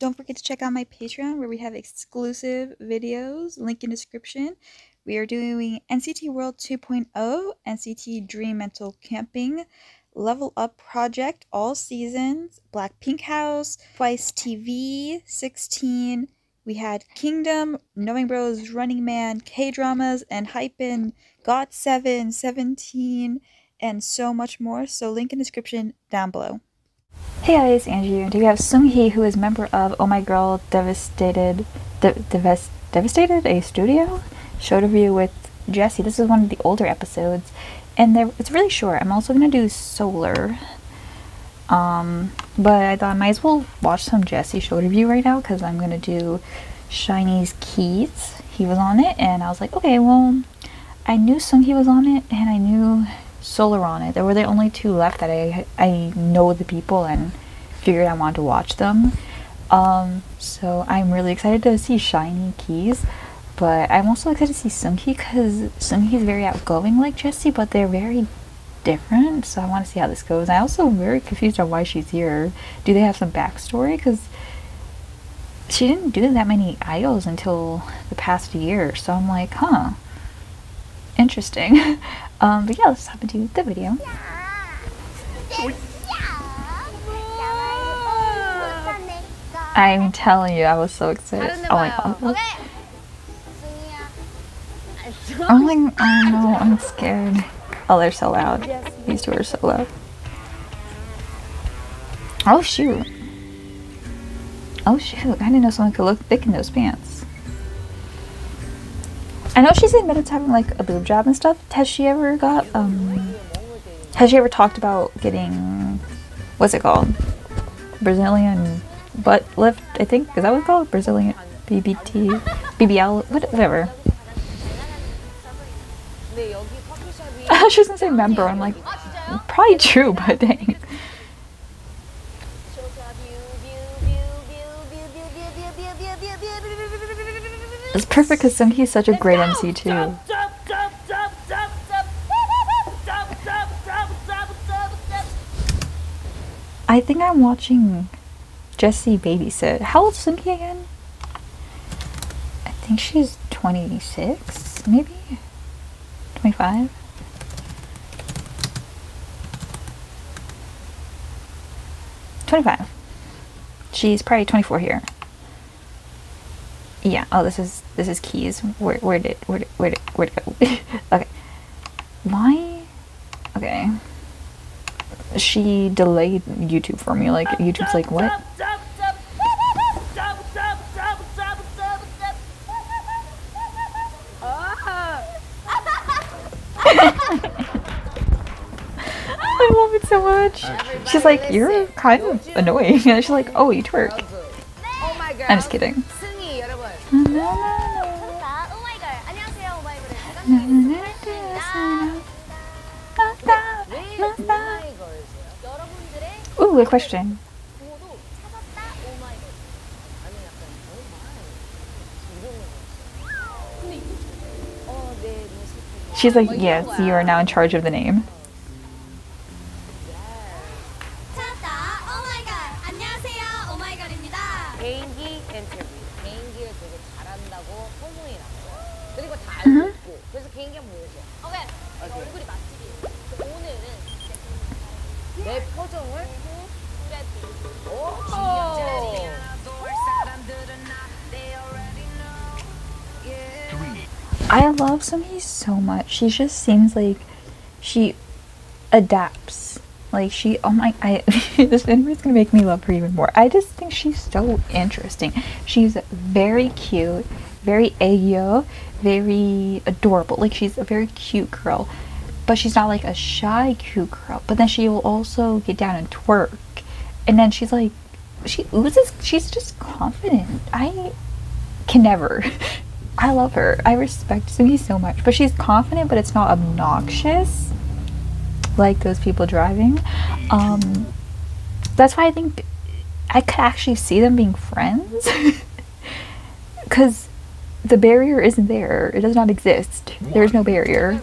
Don't forget to check out my Patreon where we have exclusive videos, link in description. We are doing NCT World 2.0, NCT Dream Mental Camping, Level Up Project, all seasons, Blackpink House, Twice TV, 16. We had Kingdom, Knowing Bros, Running Man, K-Dramas, N-Hypen, Got7, 17, and so much more. So link in description down below. Hey guys, it's Angie, and we have Seunghee, who is member of Oh My Girl, Devastated a Studio? Showterview with Jessi. This is one of the older episodes, and it's really short. I'm also going to do Solar, but I thought I might as well watch some Jessi Showterview right now, because I'm going to do Shinee's Keys. He was on it, and I was like, okay, well, I knew Seunghee was on it, and I knew Solar on it. There were the only two left that I know the people and figured I wanted to watch them. So I'm really excited to see Shinee Keys, but I'm also excited to see Seunghee, because Seunghee's very outgoing like Jessi, but they're very different, so I want to see how this goes. I also am very confused on why she's here. Do they have some backstory? Because she didn't do that many idols until the past year, so I'm like, huh, interesting. But yeah, let's hop into the video. I'm telling you, I was so excited. Oh my god. I'm like, oh no, I'm scared. Oh, they're so loud. These two are so loud. Oh shoot. Oh shoot, I didn't know someone could look thick in those pants. I know she's admitted to having like a boob job and stuff. Has she ever talked about getting, what's it called, Brazilian butt lift? I think, is that what it's called? Brazilian BBT, BBL, whatever. I was just gonna say member. I'm like, probably true, but dang. It's perfect because Sunki is such a great MC too. I think I'm watching Jessi babysit. How old is Sunki again? I think she's 26, maybe 25. She's probably 24 here. Yeah. Oh, this is Keys. Where'd it go? Okay. Why? Okay. She delayed YouTube for me. Like YouTube's like, what? I love it so much. She's like, you're kind of annoying, and she's like, oh, you twerk. I'm just kidding. Ooh, a question. She's like, yes, you are now in charge of the name. I love Seunghee so much. She just seems like she adapts. Like she, oh my, this interview is gonna make me love her even more. I just think she's so interesting. She's very cute, very ayo, very adorable. Like she's a very cute girl, but she's not like a shy cute girl. But then she will also get down and twerk, and then she's like, she oozes. She's just confident. I can never. I love her. I respect Seunghee so much, but she's confident, but it's not obnoxious like those people driving. That's why I think I could actually see them being friends, because the barrier isn't there. It does not exist. There's no barrier.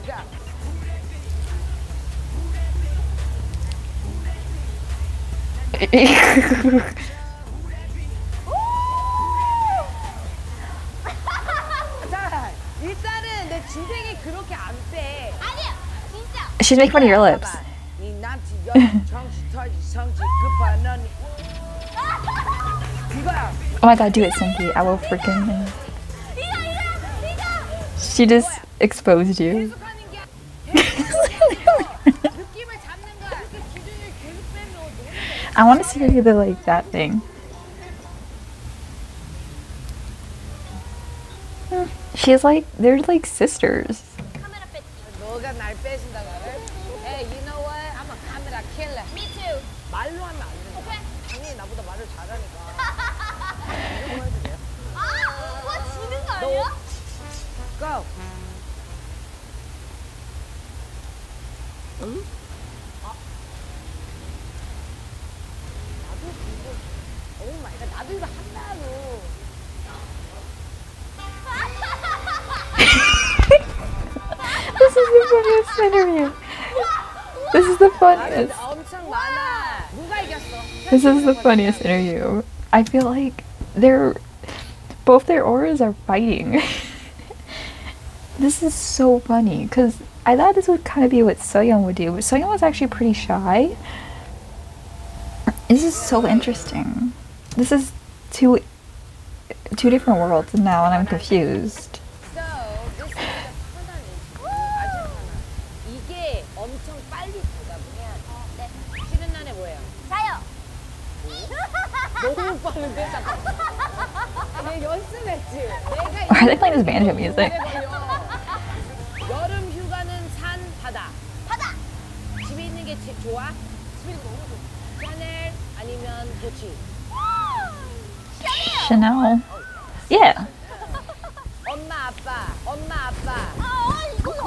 She's making fun of your lips. Oh my god, do it, Sunki. I will freaking... She just exposed you. I want to see her do the, like, that thing. She's like, they're like sisters. Hey, you know what? I'm a camera killer. Me too. Okay. Go. Oh my god, 나도 이거 한다고. This is the funniest interview. This is the funniest. This is the funniest interview. I feel like they're both, their auras are fighting. This is so funny because I thought this would kind of be what Seyoung would do, but Seyoung was actually pretty shy. This is so interesting. This is two different worlds now, and I'm confused. Are they playing this banjo music? Chanel. Yeah.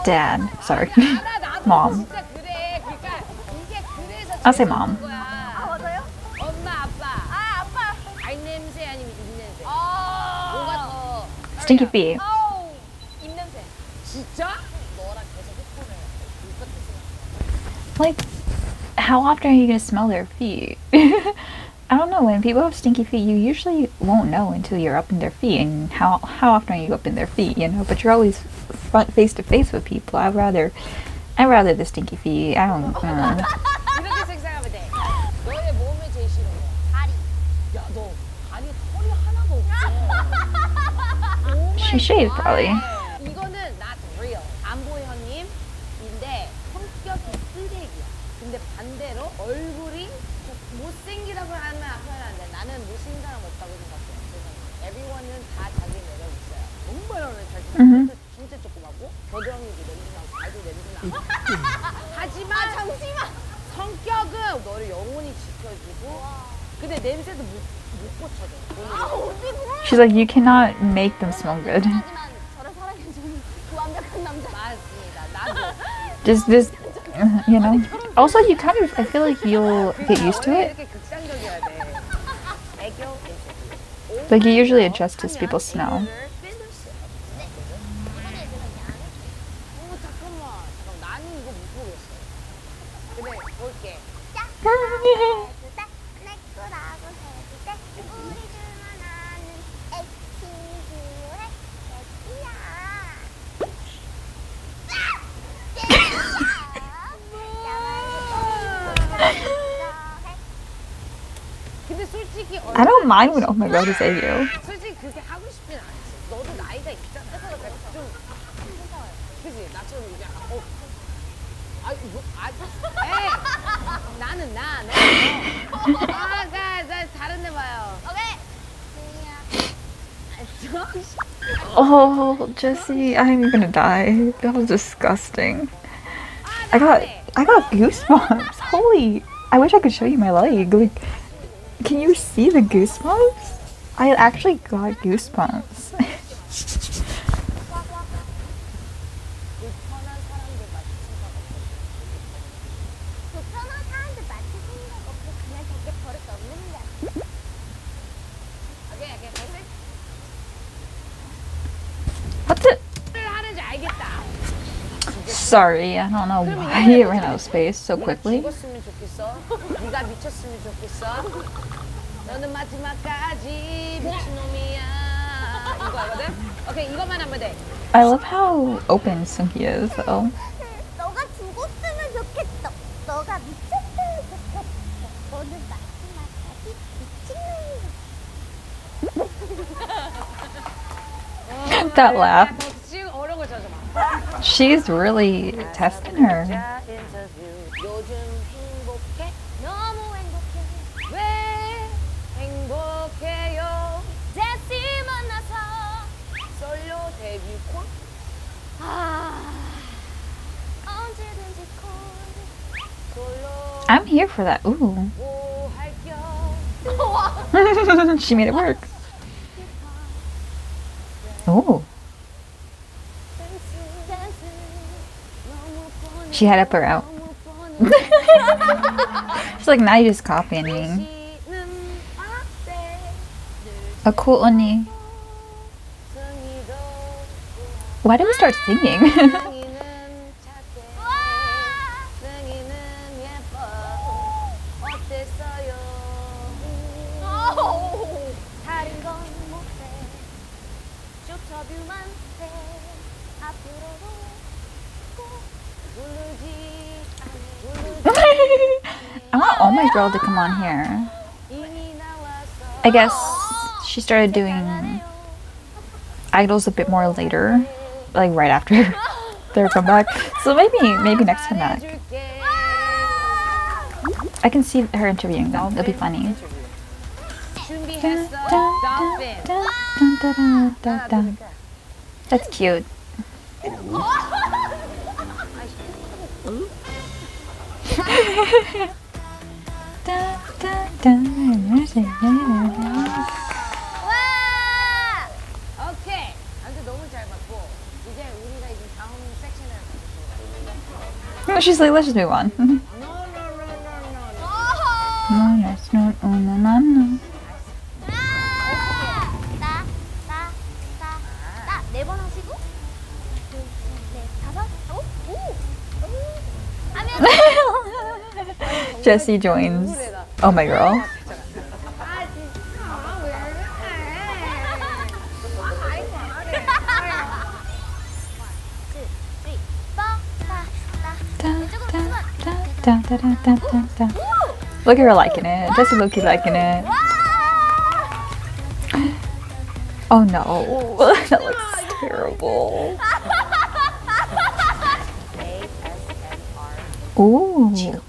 Dad. Sorry. Mom. I'll say mom. Stinky feet. Like, how often are you gonna smell their feet? I don't know. When people have stinky feet, you usually won't know until you're up in their feet, and how often are you up in their feet, you know? But you're always face to face with people. I'd rather the stinky feet. I don't know. She shaved, probably. She's like, you cannot make them smell good. Just, you know. Also, you kind of, I feel like you'll get used to it. Like, you usually adjust to people's smell. I don't mind when Oh My Girl to save you. Oh, Jessi, I'm gonna die. That was disgusting. I got goosebumps. Holy! I wish I could show you my leg. Like, can you see the goosebumps? I actually got goosebumps. What's it? Sorry, I don't know why it ran out of space so quickly. I love how open Sunki is, though. that laugh. She's really testing her. I'm here for that. Ooh. She made it work. Ooh. She had up or out. She's like, now you're just copying me. A cool 언니. Why did we start singing? I want Oh My Girl to come on here. I guess she started doing idols a bit more later, like right after their comeback. So maybe next time back. I can see her interviewing them. It'll be funny. That's cute. She's like, let's just move on. No. Jessi joins Oh My Girl. Look at her liking it. Jessi Loki liking it. Oh no, that looks terrible. Ooh.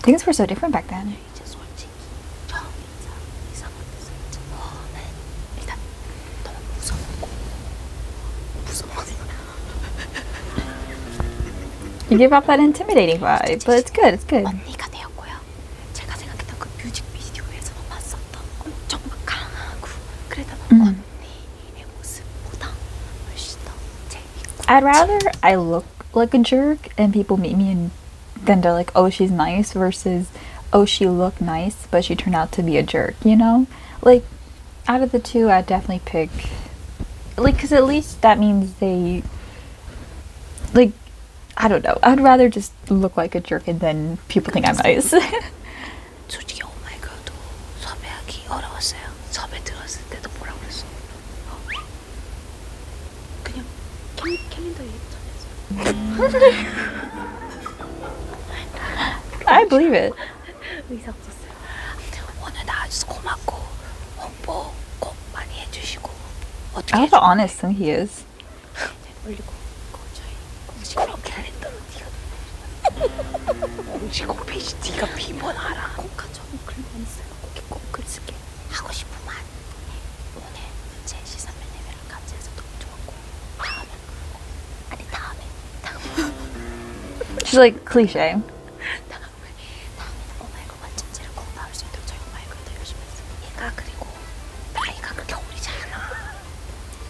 Things were so different back then. You give off that intimidating vibe, but it's good, it's good. I'd rather I look like a jerk and people meet me and then they're like, oh, she's nice, versus, oh, she looked nice, but she turned out to be a jerk, you know? Like, out of the two, I'd definitely pick, like, because at least that means they, like, I don't know. I'd rather just look like a jerk and then people think I'm nice. I believe it. I love how honest Seunghee is. She's like cliche.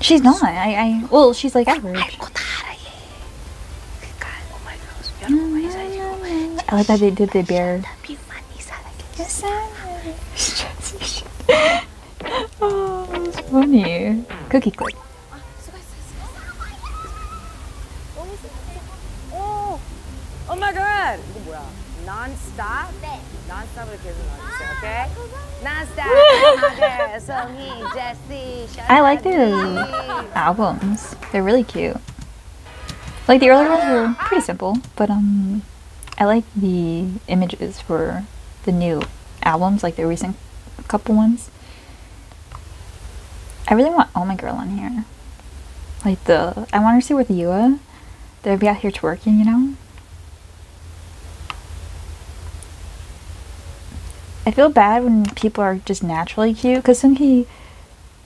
She's not. Well, she's like average. I like that they did the bear. Oh, it's funny. Cookie clip. Oh, oh my god! Non-stop? Non-stop is okay? Non-stop. Seunghee, Jessi. I like their albums. They're really cute. Like the earlier ones were pretty simple, but I like the images for the new albums, like the recent couple ones. I really want Oh My Girl on here. Like I want her to see with Yua. They would be out here twerking, you know? I feel bad when people are just naturally cute, because Sunki,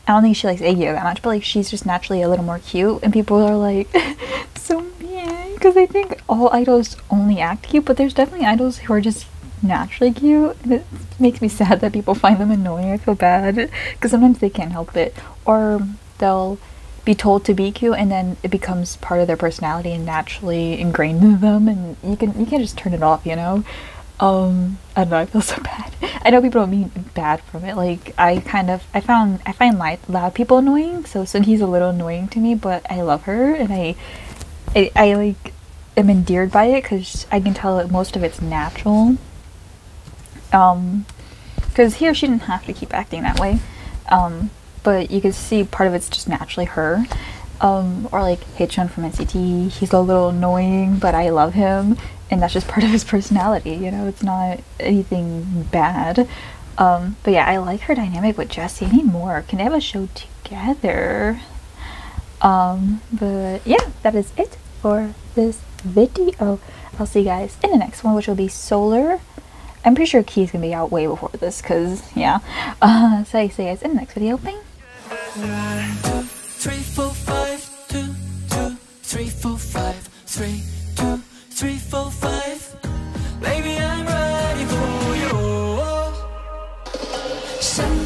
I don't think she likes Aegyo that much, but like she's just naturally a little more cute, and people are like, so mean, because I think all idols only act cute, but there's definitely idols who are just naturally cute, and it makes me sad that people find them annoying. I feel bad, because sometimes they can't help it, or they'll be told to be cute, and then it becomes part of their personality and naturally ingrained in them, and you can't just turn it off, you know? I don't know, I feel so bad. I know people don't mean bad from it, like, I find loud people annoying, so Seunghee's a little annoying to me, but I love her, and I like, am endeared by it, because I can tell that most of it's natural, because here she didn't have to keep acting that way, but you can see part of it's just naturally her, or like Haechan from NCT, he's a little annoying, but I love him. And that's just part of his personality, you know, it's not anything bad. But yeah, I like her dynamic with Jessi. I need more. Can they have a show together? But yeah, that is it for this video. I'll see you guys in the next one, which will be Solar. I'm pretty sure Key's gonna be out way before this, because yeah. So I see you guys in the next video. Bye! 3, 4, 5, 2, 2, 3, 4, 5, 3, 2, 3, 4, 5. Baby, I'm ready for you.